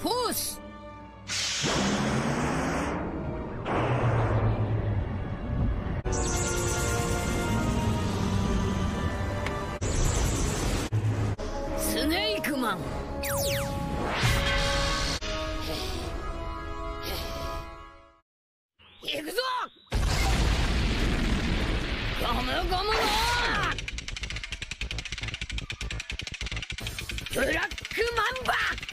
フォース。スネークマン。行くぞ。ゴムゴムのブラックマンバ。